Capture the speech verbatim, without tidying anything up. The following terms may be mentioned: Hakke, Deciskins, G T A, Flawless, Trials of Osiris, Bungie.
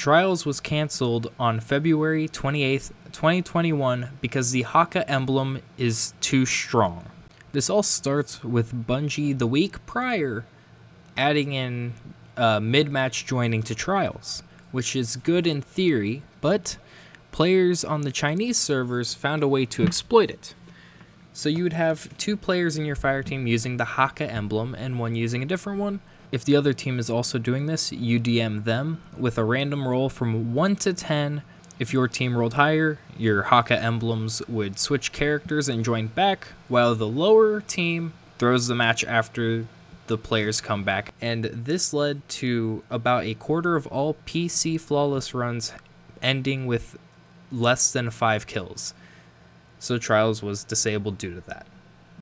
Trials was cancelled on February twenty-eighth, twenty twenty-one because the Hakke emblem is too strong. This all starts with Bungie the week prior adding in uh, mid-match joining to Trials, which is good in theory, but players on the Chinese servers found a way to exploit it. So you would have two players in your fire team using the Hakke emblem and one using a different one. If the other team is also doing this, you D M them with a random roll from one to ten. If your team rolled higher, your Hakke emblems would switch characters and join back, while the lower team throws the match after the players come back. And this led to about a quarter of all P C Flawless runs ending with less than five kills. So Trials was disabled due to that.